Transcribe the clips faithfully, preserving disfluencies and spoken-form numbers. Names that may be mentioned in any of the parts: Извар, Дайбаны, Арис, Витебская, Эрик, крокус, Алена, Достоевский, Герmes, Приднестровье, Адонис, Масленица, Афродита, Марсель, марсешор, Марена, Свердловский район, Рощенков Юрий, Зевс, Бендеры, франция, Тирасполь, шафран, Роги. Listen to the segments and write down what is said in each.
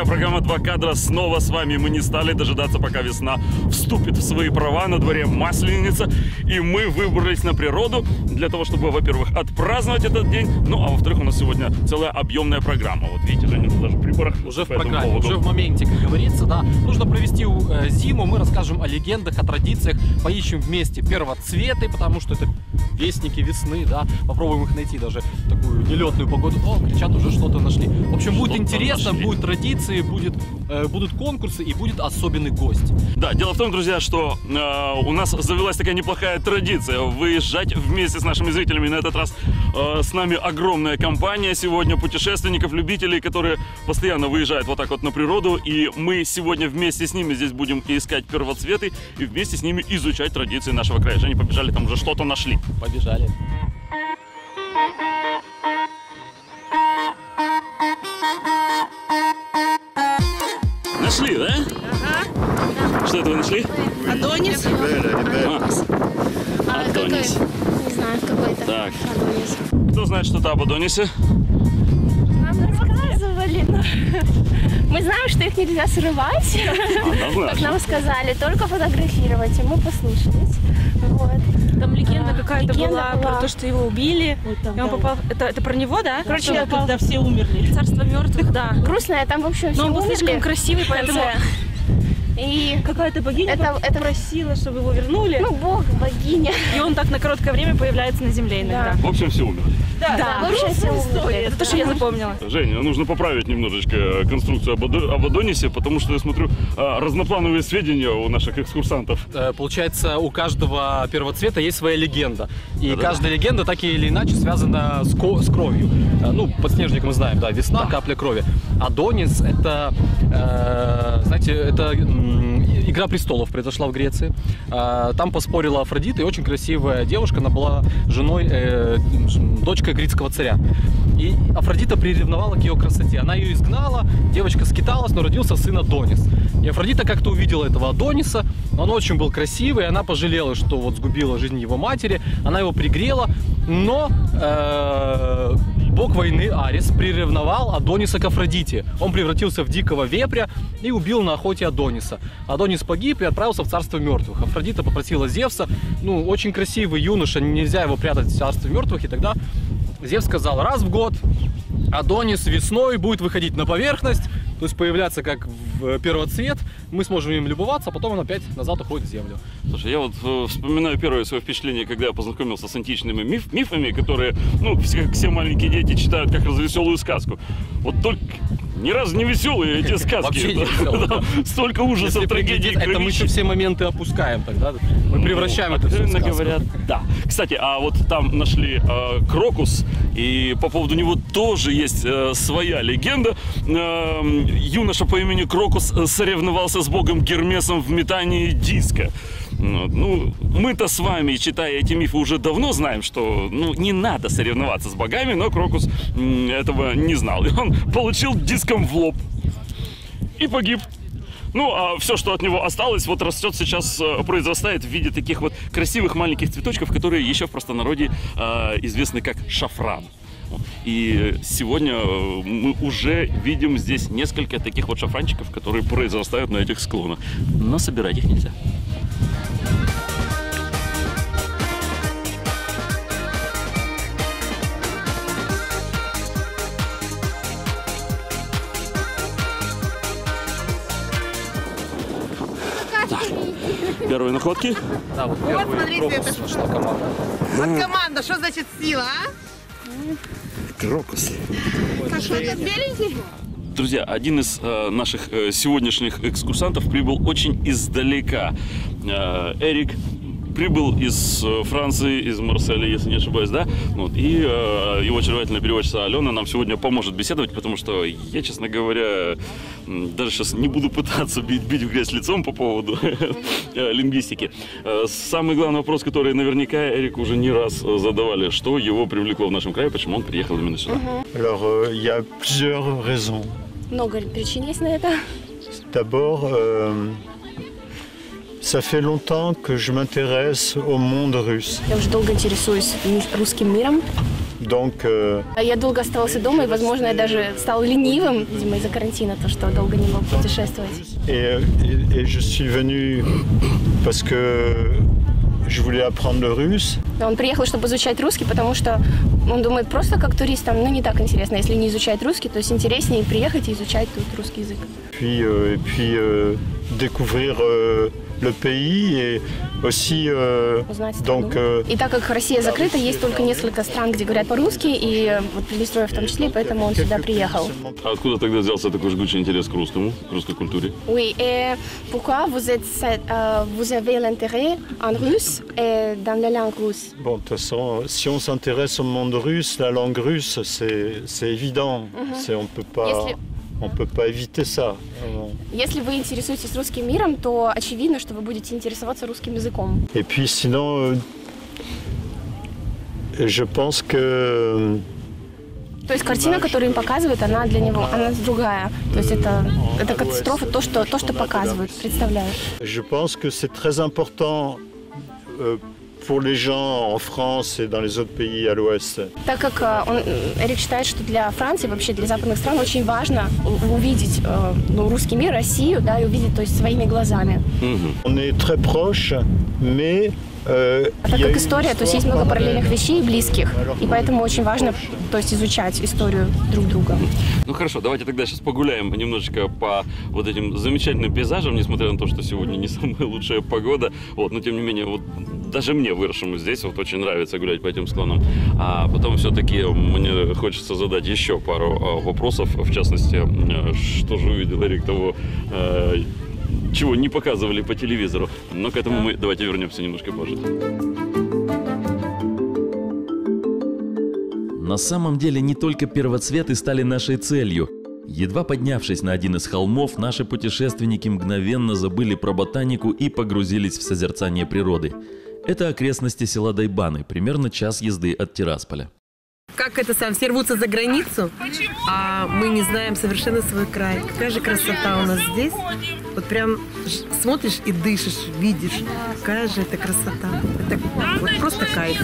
друзья, программа «Два кадра» снова с вами. Мы не стали дожидаться, пока весна вступит в свои права. На дворе Масленица, и мы выбрались на природу для того, чтобы, во-первых, отпраздновать этот день, ну, а во-вторых, у нас сегодня целая объемная программа. Вот видите, Женя, даже приборах уже в программе, поводу. Уже в моменте, как говорится, да. Нужно провести зиму, мы расскажем о легендах, о традициях, поищем вместе первоцветы, потому что это вестники весны, да. Попробуем их найти даже в такую нелетную погоду. О, кричат, уже что-то нашли. В общем, будет интересно, будут традиции, будет, э, будут конкурсы и будет особенный гость. Да, дело в том, друзья, что э, у нас завелась такая неплохая традиция выезжать вместе с нашими зрителями. На этот раз э, с нами огромная компания сегодня путешественников, любителей, которые постоянно выезжают вот так вот на природу. И мы сегодня вместе с ними здесь будем искать первоцветы и вместе с ними изучать традиции нашего края. Женя, побежали, там уже что-то нашли. Побежали. Нашли, да? Ага. Что это вы нашли? Адонис. Адонис. А, Адонис. Какой? Не знаю, какой это. Так. Адонис. Кто знает что-то об Адонисе? Нам рассказывали. Но... Мы знаем, что их нельзя срывать. А, как нам сказали, только фотографировать. И мы послушались. Вот. Там легенда а, какая-то была, была про то, что его убили. Вот там, и он да, попал... вот. это, это про него, да? да Короче, он попал... когда все умерли. Царство мертвых, да. Грустное, там вообще все умерли. Но он был умерли. слишком красивый, поэтому... И какая-то богиня это, это... просила, чтобы его вернули. Ну, бог, богиня. И он так на короткое время появляется на земле иногда. Да. В общем, все умерли. Да, да, да. Грустная все история. Это то, что я запомнила. Женя, нужно поправить немножечко конструкцию об Адонисе, потому что я смотрю разноплановые сведения у наших экскурсантов. Получается, у каждого первоцвета есть своя легенда. И да, каждая да. легенда так или иначе связана с, ко с кровью. Ну, подснежник мы знаем, да, весна, да. капля крови. Адонис – это, э, знаете, это «Игра престолов» произошла в Греции. Э, там поспорила Афродита, и очень красивая девушка, она была женой, э, дочкой греческого царя. И Афродита приревновала к ее красоте. Она ее изгнала, девочка скиталась, но родился сын Адонис. И Афродита как-то увидела этого Адониса, он очень был красивый, она пожалела, что вот сгубила жизнь его матери, она его пригрела, но э-э, бог войны Арис приревновал Адониса к Афродите. Он превратился в дикого вепря и убил на охоте Адониса. Адонис погиб и отправился в царство мертвых. Афродита попросила Зевса, ну, очень красивый юноша, нельзя его прятать в царстве мертвых, и тогда Зевс сказал, раз в год Адонис весной будет выходить на поверхность, то есть появляться как в первоцвет, мы сможем им любоваться, а потом он опять назад уходит в землю. Слушай, я вот вспоминаю первое свое впечатление, когда я познакомился с античными миф, мифами, которые, ну, все, все маленькие дети читают как развеселую сказку. Вот только... Ни разу не веселые эти сказки. Столько ужасов, трагедий. Это мы еще все моменты опускаем тогда. Мы превращаем это все в сказку. Говорят, да. Кстати, а вот там нашли крокус, и по поводу него тоже есть своя легенда. Юноша по имени Крокус соревновался с богом Гермесом в метании диска. Ну, мы-то с вами, читая эти мифы, уже давно знаем, что ну, не надо соревноваться с богами, но Крокус этого не знал. И он получил диском в лоб и погиб. Ну, а все, что от него осталось, вот растет сейчас, произрастает в виде таких вот красивых маленьких цветочков, которые еще в простонародье э, известны как шафран. И сегодня мы уже видим здесь несколько таких вот шафранчиков, которые произрастают на этих склонах. Но собирать их нельзя. Первые находки. Да, вот, первые вот смотрите, это что команда. Вот команда, что значит сила, а? Крокус. Беленький. Друзья, один из э, наших э, сегодняшних экскурсантов прибыл очень издалека. Э, Эрик прибыл из э, Франции, из Марселя, если не ошибаюсь, да? Вот, и э, его очаровательная переводчица Алена нам сегодня поможет беседовать, потому что я, честно говоря, даже сейчас не буду пытаться бить, бить в грязь лицом по поводу лингвистики. Самый главный вопрос, который наверняка Эрик уже не раз задавали, что его привлекло в нашем крае, почему он приехал именно сюда. Alors, il y a plusieurs raisons. Много причин есть на это. D'abord, ça fait longtemps que je m'intéresse au monde russe. Я уже долго интересуюсь русским миром. Donc, euh... Я долго оставался дома, и, возможно, я даже стал ленивым, видимо, из-за карантина, то, что долго не мог путешествовать. Et, et, et je suis venu parce que je voulais apprendre le russe. Он приехал, чтобы изучать русский, потому что он думает, просто как турист, там, ну, не так интересно. Если не изучать русский, то есть интереснее приехать и изучать тут русский язык. Puis, euh, et puis euh, découvrir euh, le pays et aussi, euh, donc, euh... И так как Россия закрыта, есть только несколько стран, где говорят по-русски, и вот Приднестровье в том числе, поэтому он сюда приехал. А откуда тогда взялся такой жгучий интерес к русскому, к русской культуре? Oui, et pourquoi vous êtes, euh, vous avez l'intérêt en russe et dans la langue russe? Bon, de toute façon, si on s'intéresse au monde russe, la langue russe, c'est évident, mm-hmm. on peut pas... Если... On peut pas éviter ça. Если вы интересуетесь русским миром, то очевидно, что вы будете интересоваться русским языком. Et puis sinon, je pense que... То есть картина, которую им показывают, она для него, она другая. То есть это, это катастрофа, то что, то, что показывают, представляют. Je pense que c'est très important pour les gens en France et dans les autres pays à l'Ouest. Так как он, Эрик считает, что для Франции, вообще для западных стран, очень важно увидеть ну, русский мир, Россию, да, и увидеть, то есть, своими глазами. On est très proche, mais euh, а так как история, то есть есть много параллельных вещей и близких, и поэтому очень важно, то есть, изучать историю друг друга. Ну хорошо, давайте тогда сейчас погуляем немножечко по вот этим замечательным пейзажам, несмотря на то, что сегодня не самая лучшая погода, вот, но тем не менее вот. Даже мне, выросшему здесь, вот очень нравится гулять по этим склонам. А потом все-таки мне хочется задать еще пару вопросов. В частности, что же увидел Эрик того, чего не показывали по телевизору. Но к этому мы давайте вернемся немножко позже. На самом деле не только первоцветы стали нашей целью. Едва поднявшись на один из холмов, наши путешественники мгновенно забыли про ботанику и погрузились в созерцание природы. Это окрестности села Дайбаны, примерно час езды от Тирасполя. Как это сам, все рвутся за границу, а мы не знаем совершенно свой край. Какая же красота у нас здесь. Вот прям смотришь и дышишь, видишь, какая же это красота. Это вот просто кайф.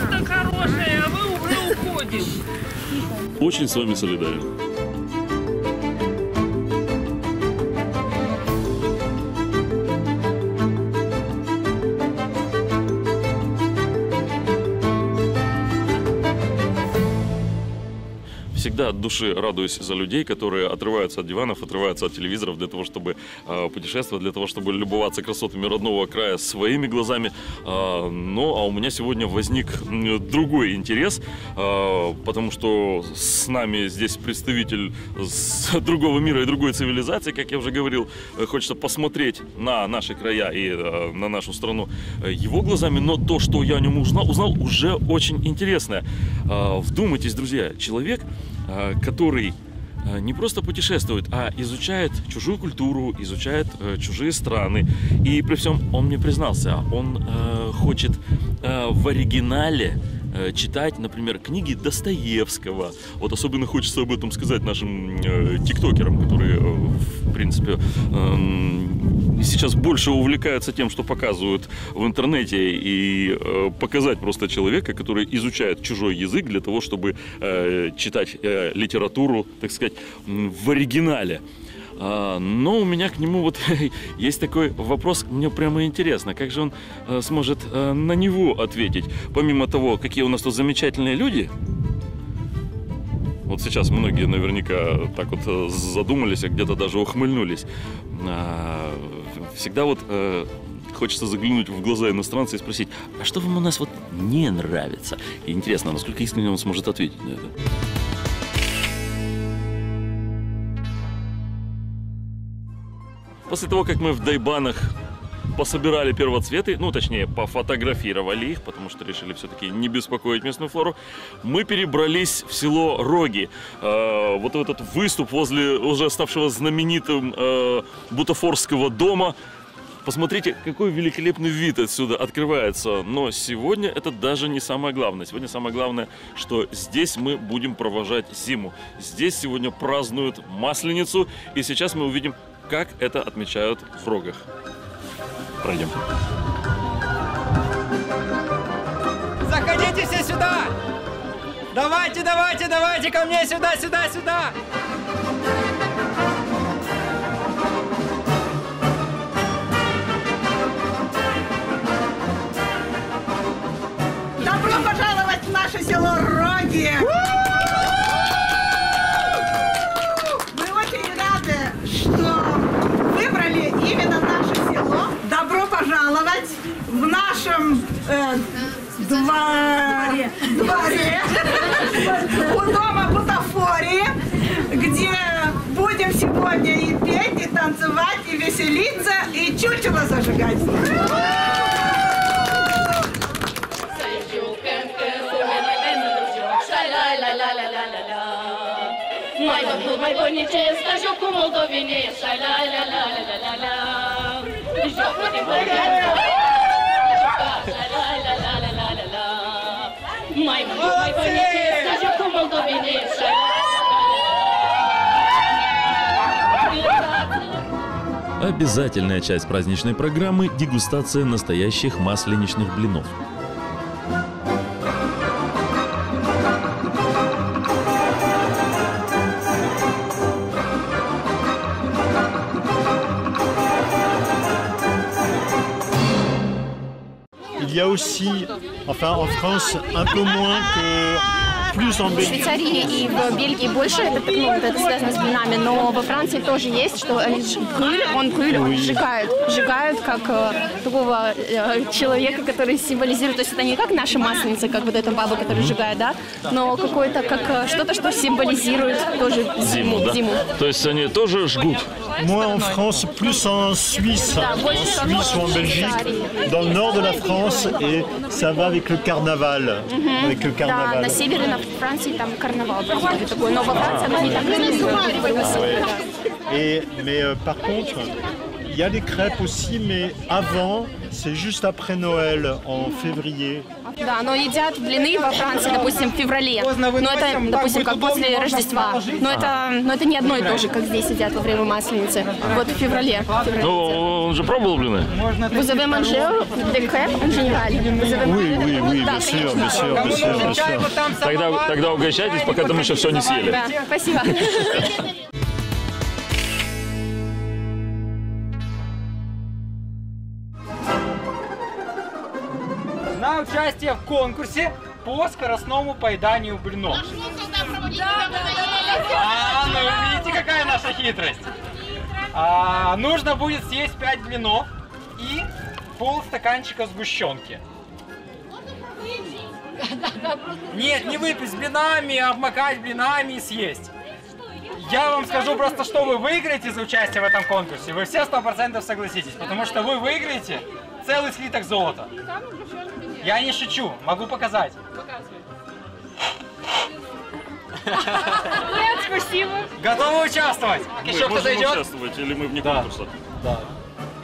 Очень с вами солидарен. Всегда от души радуюсь за людей, которые отрываются от диванов, отрываются от телевизоров для того, чтобы э, путешествовать, для того, чтобы любоваться красотами родного края своими глазами. Э, но а у меня сегодня возник другой интерес, э, потому что с нами здесь представитель с другого мира и другой цивилизации, как я уже говорил. Хочется посмотреть на наши края и э, на нашу страну его глазами, но то, что я о нем узнал, узнал уже очень интересное. Э, вдумайтесь, друзья, человек, который не просто путешествует, а изучает чужую культуру, изучает чужие страны. И при всем он мне признался, он хочет в оригинале читать, например, книги Достоевского. Вот особенно хочется об этом сказать нашим тиктокерам, которые, в принципе, сейчас больше увлекаются тем, что показывают в интернете, и э, показать просто человека, который изучает чужой язык для того, чтобы э, читать э, литературу, так сказать, в оригинале. А, но у меня к нему вот есть такой вопрос, мне прямо интересно, как же он э, сможет э, на него ответить, помимо того, какие у нас тут замечательные люди. Вот сейчас многие наверняка так вот задумались, а где-то даже ухмыльнулись. Всегда вот э, хочется заглянуть в глаза иностранца и спросить, а что вам у нас вот не нравится? И интересно, насколько искренне он сможет ответить на это. После того, как мы в Дайбанах пособирали первоцветы, ну точнее, пофотографировали их, потому что решили все-таки не беспокоить местную флору, мы перебрались в село Роги. Э, вот этот выступ возле уже ставшего знаменитым э, бутафорского дома. Посмотрите, какой великолепный вид отсюда открывается. Но сегодня это даже не самое главное. Сегодня самое главное, что здесь мы будем провожать зиму. Здесь сегодня празднуют Масленицу, и сейчас мы увидим, как это отмечают в Рогах. Пройдем. Заходите все сюда! Давайте, давайте, давайте ко мне сюда, сюда, сюда! Добро пожаловать в наше село Роги! Мы очень рады, что выбрали именно наше село. Добро пожаловать в нашем... Э, Дворе. Дворе. У дома бутафории, где будем сегодня и петь, и танцевать, и веселиться, и чучело зажигать. Мой мой понятие, скажу, кому добинешься. Обязательная часть праздничной программы – дегустация настоящих масленичных блинов. Il y a aussi, enfin en France, un peu moins que plus en Belgique. В Швейцарии и в Бельгии больше, это, ну, это связано с блинами, но во Франции тоже есть, что куль, он куль, он сжигают, сжигают как э, такого э, человека, который символизирует, то есть это не как наша масленица, как вот эта баба, которая mm-hmm. сжигает, да, но какое-то, как что-то, что символизирует тоже зиму. Да? зиму. То есть они тоже жгут. Moins en France, plus en Suisse, en Suisse ou en Belgique, dans le nord de la France, et ça va avec le carnaval. Avec le carnaval. Ah. Et, mais euh, par contre, il y a des crêpes aussi, mais avant, c'est juste après Noël, en février. Да, но едят блины во Франции, допустим, в феврале. Но это, допустим, как после Рождества. Но это, но это не одно и то же, как здесь едят во время Масленицы. Вот в феврале. Ну, он же пробовал блины? Vous avez mangé des crêpes en général? Oui, oui, oui, bien sûr, bien sûr, bien sûr, bien sûr. Тогда, тогда угощайтесь, пока там еще все не съели. Да, спасибо. На участие в конкурсе по скоростному поеданию блинов. А, ну видите, какая наша хитрость. А, нужно будет съесть пять блинов и пол стаканчика сгущенки. Нет, не выпить с блинами, а обмакать блинами и съесть. Я вам скажу просто, что вы выиграете за участие в этом конкурсе. Вы все сто процентов согласитесь, потому что вы выиграете целый слиток золота. Я не шучу, могу показать. Нет, спасибо. Готовы участвовать? Мы еще кто-то идет? Или мы вне конкурса? Да. Да.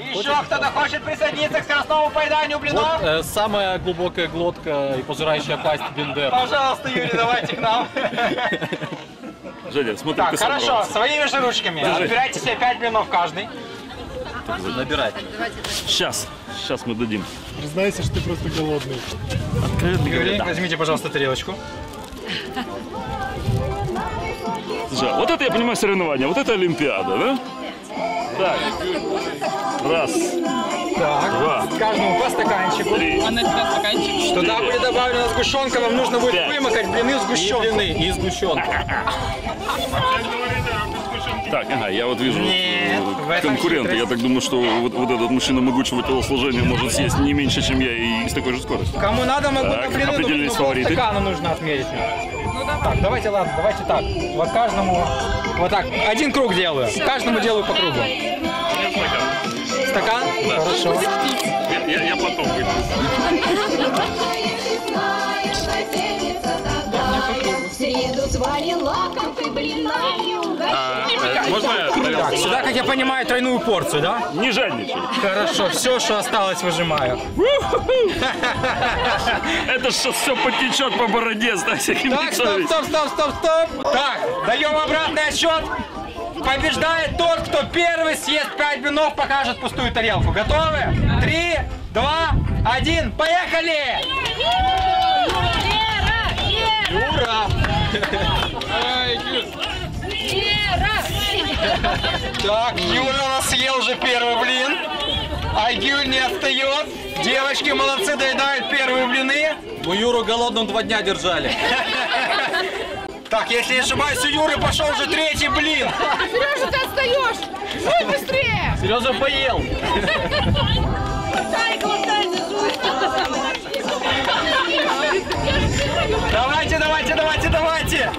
Еще вот кто-то хочет присоединиться к скоростному поеданию блинов? Вот, э, самая глубокая глотка и пожирающая пасть Бендеры. Пожалуйста, Юрий, давайте к нам. Женя, смотри, так, хорошо, своими же ручками. Отбирайте себе пять блинов каждый. Набирать. Сейчас, сейчас мы дадим. Признайся, что ты просто голодный. Откровенно говоря, да. Возьмите, пожалуйста, тарелочку. Слушай, вот это, я понимаю, соревнование, вот это Олимпиада, да? Так. Раз. Так. Два. Каждому по стаканчику. Три. Туда будет добавлена сгущенка, вам нужно будет пять. Вымокать блины в сгущенке. И сгущенку. Так, ага, я вот вижу Нет, вот, конкурента. Я так думаю, что вот, вот этот мужчина могучего телосложения может съесть не меньше, чем я, и с такой же скоростью. Кому надо, могу наблюдать, но полстакана нужно отмерить. Ну, давай. Так, давайте, ладно, давайте так. Вот каждому, вот так, один круг делаю. Каждому делаю по кругу. Стакан? Да. Хорошо. Я, я, я потом выйду. А, можно так, сюда, как я понимаю, тройную порцию, да? Не жадничай. Хорошо, все, что осталось, выжимаю. Это что, все потечет по бороде, с всякими. Так, стоп, стоп, стоп, стоп, стоп. Так, даем обратный отсчет. Побеждает тот, кто первый съест пять блинов, покажет пустую тарелку. Готовы? Три, два, один, поехали! Вера! Вера! Ура! Так, Юра нас съел уже первый блин. Айгюль не отстает. Девочки молодцы, доедают первые блины. Мы Юру голодным два дня держали. Так, если не ошибаюсь, у Юры пошел уже третий блин. Сережа, ты отстаешь! Жуй быстрее! Сережа поел! Давайте, давайте, давайте, давайте!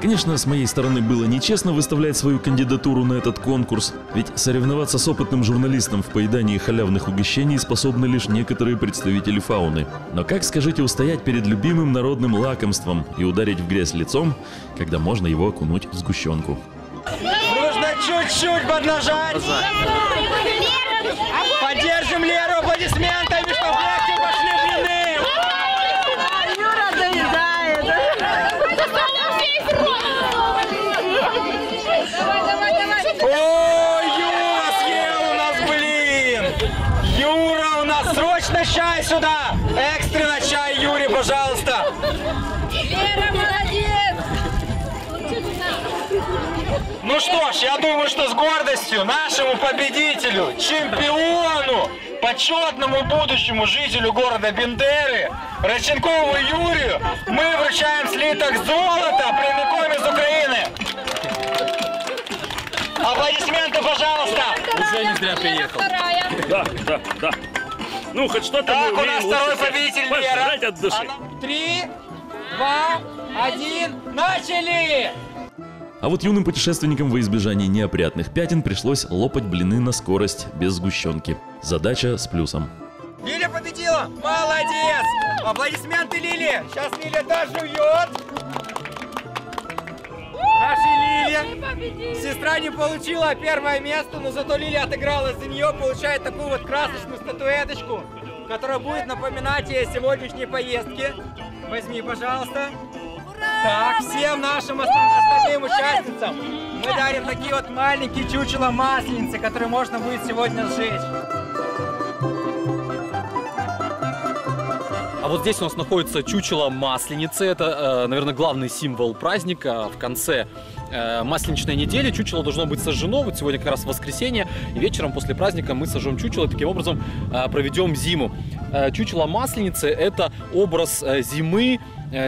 Конечно, с моей стороны было нечестно выставлять свою кандидатуру на этот конкурс, ведь соревноваться с опытным журналистом в поедании халявных угощений способны лишь некоторые представители фауны. Но как, скажите, устоять перед любимым народным лакомством и ударить в грязь лицом, когда можно его окунуть в сгущенку? Нужно чуть-чуть поднажать! Поддержим Леру аплодисментами, чтобы легче пошли блины! Юра доедает! Давай, давай, давай. О, Юра съел у нас блин! Юра, у нас срочно чай сюда! Экстренно чай, Юрий, пожалуйста! Лера, молодец! Ну что ж, я думаю, что с гордостью нашему победителю, чемпиону, почетному будущему жителю города Бендеры, Рощенкову Юрию, мы вручаем слиток золота прямиком из Украины. Аплодисменты, пожалуйста. Уже не зря приехал. Да, да, да. Ну, хоть что-то. Так, у нас второй победитель Лера. Три, два, один, начали! А вот юным путешественникам во избежание неопрятных пятен пришлось лопать блины на скорость без сгущенки. Задача с плюсом. Лилия победила! Молодец! Аплодисменты Лилии! Сейчас Лилия дожует! Наша Лилия! Сестра не получила первое место, но зато Лилия отыгралась за нее, получает такую вот красочную статуэточку, которая будет напоминать ей о сегодняшней поездке. Возьми, пожалуйста. Так, всем нашим остальным участницам мы дарим такие вот маленькие чучела масленицы, которые можно будет сегодня сжечь. А вот здесь у нас находится чучело масленицы. Это, наверное, главный символ праздника. В конце масленичной недели чучело должно быть сожжено. Вот сегодня как раз воскресенье. И вечером после праздника мы сожжем чучело и таким образом проведем зиму. Чучело масленицы – это образ зимы,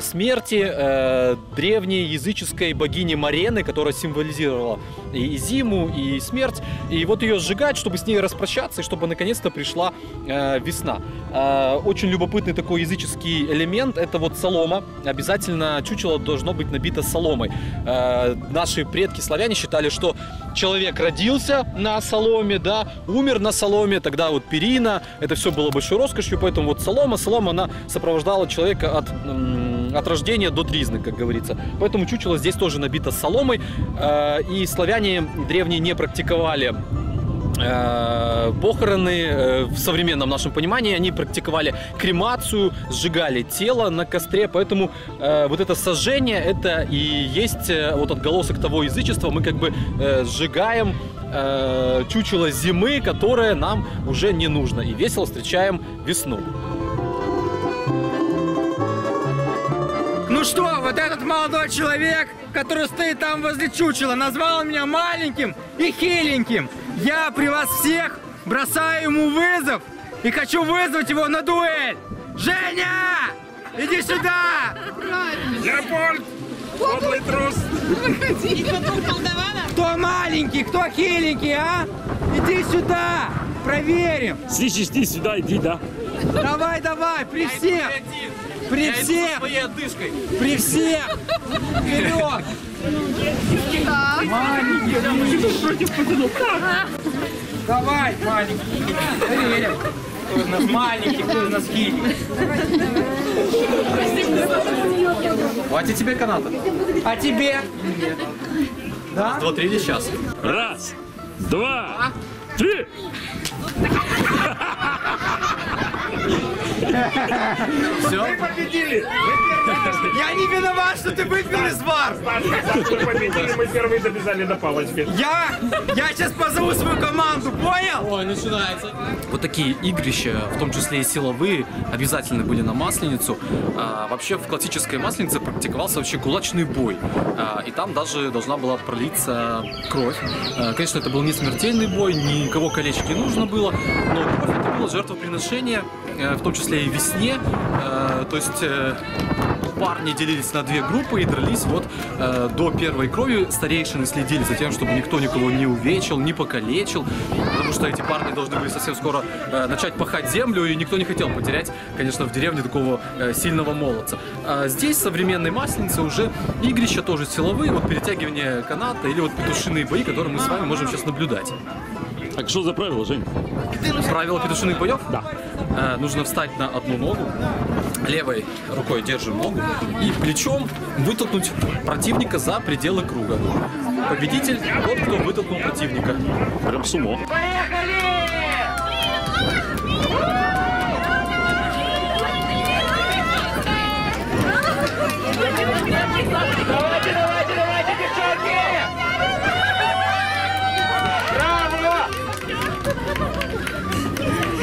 смерти э, древней языческой богини Марены, которая символизировала и зиму, и смерть. И вот ее сжигать, чтобы с ней распрощаться, и чтобы наконец-то пришла э, весна. Э, очень любопытный такой языческий элемент – это вот солома. Обязательно чучело должно быть набито соломой. Э, наши предки славяне считали, что человек родился на соломе, да, умер на соломе, тогда вот перина, это все было большой роскошью, поэтому вот солома, солома, она сопровождала человека от... от рождения до тризны, как говорится. Поэтому чучело здесь тоже набито соломой. И славяне древние не практиковали похороны в современном нашем понимании. Они практиковали кремацию, сжигали тело на костре. Поэтому вот это сожжение, это и есть вот отголосок того язычества. Мы как бы сжигаем чучело зимы, которое нам уже не нужно. И весело встречаем весну. Ну что, вот этот молодой человек, который стоит там возле чучела, назвал меня маленьким и хиленьким. Я при вас всех бросаю ему вызов и хочу вызвать его на дуэль. Женя, иди сюда! Леопольд, подлый трус! Кто маленький, кто хиленький, а? Иди сюда, проверим. Слышишь, иди сюда, иди, да? Давай, давай, при всех! При всех! При всех! Вперед! Маленький! Давай, маленький! Проверим! Кто из нас маленький, кто из нас хиленький! Хватит тебе каната! А тебе? Да? Раз, два, три или сейчас? Раз, два, три! Все? Мы победили! Я не виноват, что ты выпил из бар! Мы победили, мы первые добежали до палочки. Я, я сейчас позову свою команду, понял? Ой, начинается. Вот такие игрища, в том числе и силовые, обязательно были на Масленицу. А, вообще в классической Масленице практиковался вообще кулачный бой. А, и там даже должна была пролиться кровь. А, конечно, это был не смертельный бой, никого калечить не нужно было, но кровь это было жертвоприношение, в том числе и весне. А, то есть... Парни делились на две группы и дрались вот э, до первой крови. Старейшины следили за тем, чтобы никто никого не увечил, не покалечил, потому что эти парни должны были совсем скоро э, начать пахать землю, и никто не хотел потерять, конечно, в деревне такого э, сильного молодца. А здесь, в современной Масленице, уже игрища тоже силовые, вот перетягивание каната или вот петушиные бои, которые мы с вами можем сейчас наблюдать. Так что за правило, Жень? Правило петушиных боев? Да. Э, нужно встать на одну ногу, левой рукой держим ногу и плечом вытолкнуть противника за пределы круга. Победитель тот, кто вытолкнул противника. Прям сумо. Поехали! Давайте, давайте, давайте, девчонки! Браво!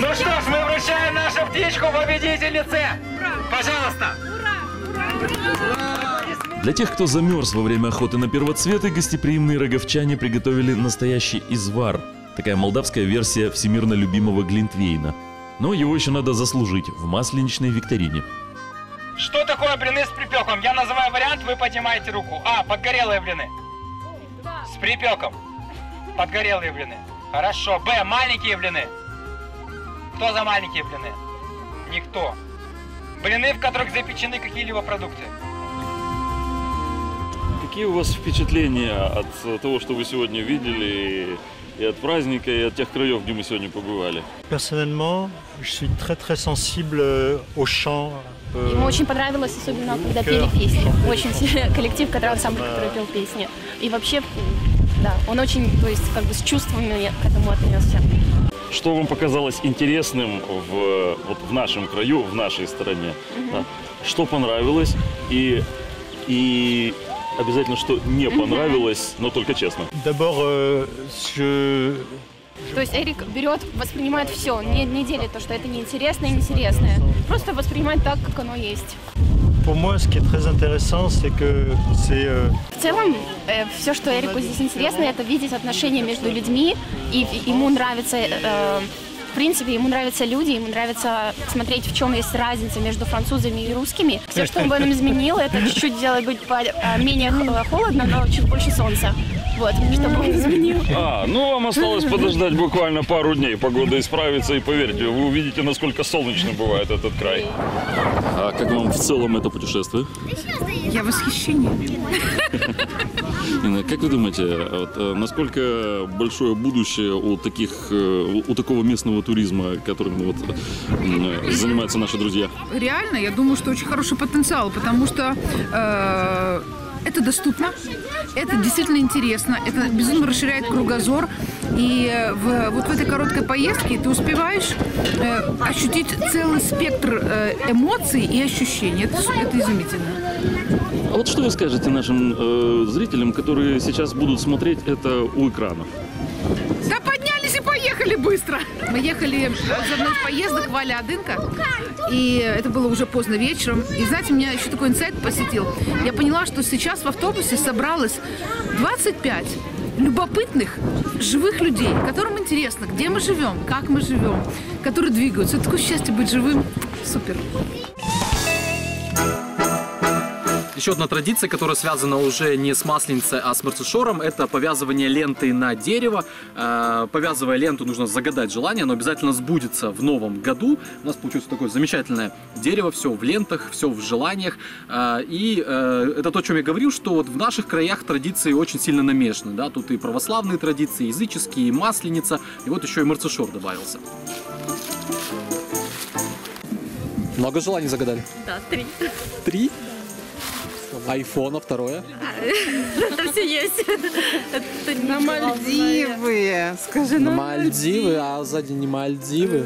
Ну что ж, мы вручаем нашу птичку победительнице! Пожалуйста! Ура! Ура! Ура! Для тех, кто замерз во время охоты на первоцветы, гостеприимные роговчане приготовили настоящий извар. Такая молдавская версия всемирно любимого глинтвейна. Но его еще надо заслужить в масленичной викторине. Что такое блины с припеком? Я называю вариант, вы поднимаете руку. А, подгорелые блины. С припеком. Подгорелые блины. Хорошо. Б, маленькие блины. Кто за маленькие блины? Никто. Блины, в которых запечены какие-либо продукты. Какие у вас впечатления от того, что вы сегодня видели, и от праздника, и от тех краев, где мы сегодня побывали? Персонально, я очень сенсибельна к шам. Ему очень понравилось, особенно, когда пели песни. Очень коллектив, который ансамбль, который пел песни. И вообще, да, он очень, то есть, как бы с чувствами к этому отнесся. Что вам показалось интересным в, вот, в нашем краю, в нашей стране? Mm-hmm. Да? Что понравилось и, и обязательно, что не понравилось, mm-hmm. но только честно. D'abord, je... То есть Эрик берет, воспринимает все, не, не делит то, что это неинтересное и интересное. Просто воспринимает так, как оно есть. В целом, э, все, что Эрику здесь интересно, это видеть отношения между людьми, и, и ему нравится, э, в принципе, ему нравятся люди, ему нравится смотреть, в чем есть разница между французами и русскими. Все, что он бы нам изменил, это чуть-чуть делать будет менее холодно, но чуть больше солнца. Вот, чтобы он изменил. А, ну вам осталось подождать буквально пару дней. Погода исправится, и поверьте, вы увидите, насколько солнечным бывает этот край. А как вам в целом это путешествие? Я в восхищении. Инна, как вы думаете, насколько большое будущее у таких, у такого местного туризма, которым вот занимаются наши друзья? Реально, я думаю, что очень хороший потенциал, потому что... Э Это доступно, это действительно интересно, это безумно расширяет кругозор. И в, вот в этой короткой поездке ты успеваешь э, ощутить целый спектр э, эмоций и ощущений. Это, это изумительно. А вот что вы скажете нашим э, зрителям, которые сейчас будут смотреть это у экранов? Да поднялись и поехали быстро! Мы ехали из одной из поездок Валя Адынка, и это было уже поздно вечером. И знаете, меня еще такой инсайт посетил. Я поняла, что сейчас в автобусе собралось двадцать пять любопытных, живых людей, которым интересно, где мы живем, как мы живем, которые двигаются. Это такое счастье быть живым. Супер! Еще одна традиция, которая связана уже не с Масленицей, а с марсешором, это повязывание ленты на дерево. Повязывая ленту, нужно загадать желание, оно обязательно сбудется в новом году. У нас получилось такое замечательное дерево, все в лентах, все в желаниях. И это то, о чем я говорил, что вот в наших краях традиции очень сильно намешаны. Да? Тут и православные традиции, и языческие, и Масленица, и вот еще и марсешор добавился. Много желаний загадали? Да, три. Три? Айфона, второе. Это все есть. На Мальдивы. Скажи, на Мальдивы, а сзади не Мальдивы.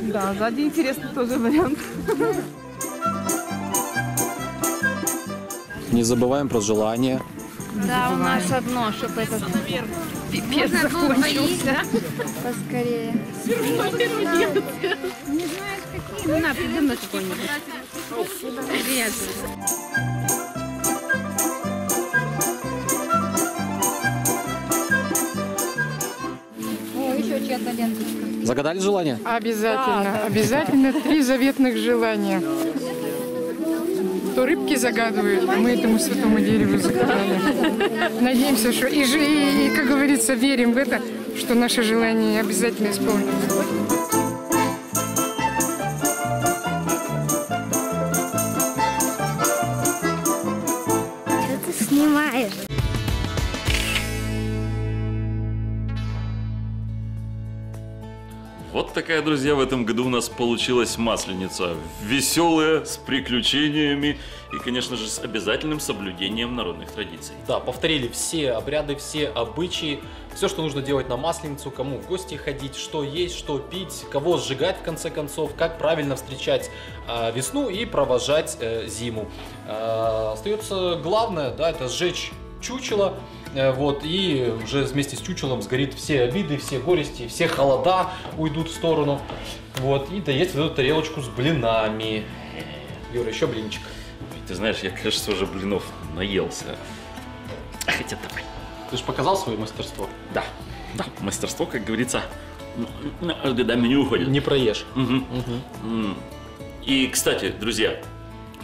Да, сзади интересный тоже вариант. Не забываем про желание. Да, у нас одно, чтобы этот пипец закончился. Поскорее. Не знаешь, какие. На, придумай какой-нибудь. О, еще чья-то ленточка. Загадали желание? Обязательно. Обязательно три заветных желания. То рыбки загадывают, а мы этому святому дереву загадали. Надеемся, что и, и, и, как говорится, верим в это, что наше желание обязательно исполнится. Что ты снимаешь? Вот такая, друзья, в этом году у нас получилась масленица. Веселая, с приключениями и, конечно же, с обязательным соблюдением народных традиций. Да, повторили все обряды, все обычаи, все, что нужно делать на масленицу, кому в гости ходить, что есть, что пить, кого сжигать, в конце концов, как правильно встречать э, весну и провожать э, зиму. Э, остается главное, да, это сжечь чучело. Вот, и уже вместе с чучелом сгорит все обиды, все горести, все холода уйдут в сторону. Вот, и доесть вот эту тарелочку с блинами. Юра, еще блинчик. Ой, ты знаешь, я, кажется, уже блинов наелся. Хотя давай. Ты же показал свое мастерство? Да. Да. Мастерство, как говорится, годами не уходит. Не проешь. Угу. Угу. И, кстати, друзья,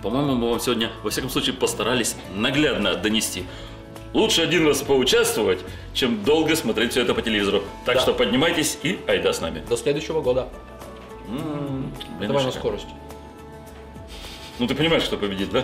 по-моему, мы вам сегодня, во всяком случае, постарались наглядно донести. Лучше один раз поучаствовать, чем долго смотреть все это по телевизору. Так да. Что поднимайтесь и айда с нами. До следующего года. М-м, Давай на скорость. Ну ты понимаешь, что победит, да?